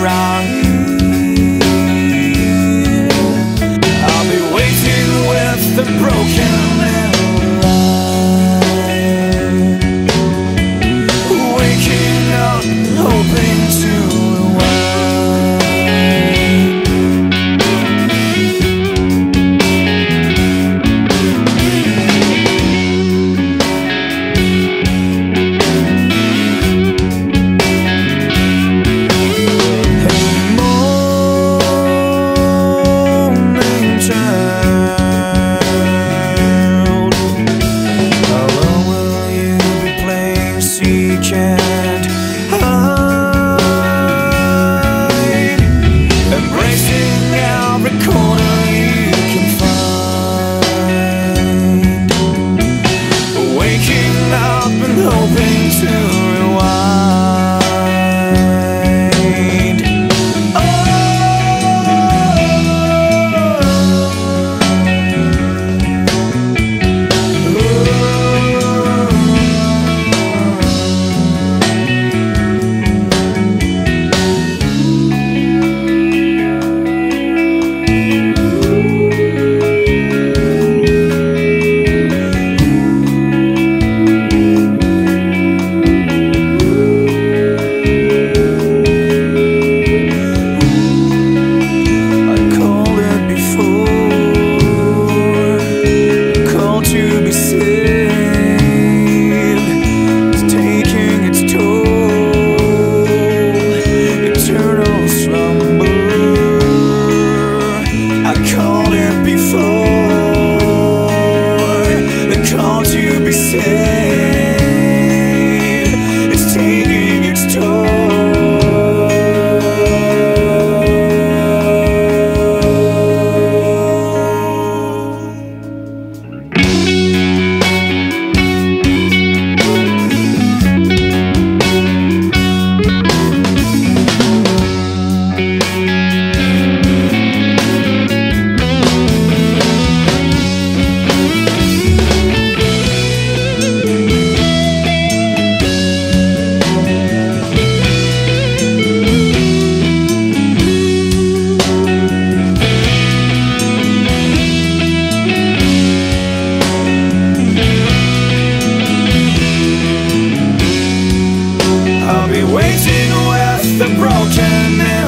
around you. I'll be waiting with the broken line, waking up hoping to waiting with the broken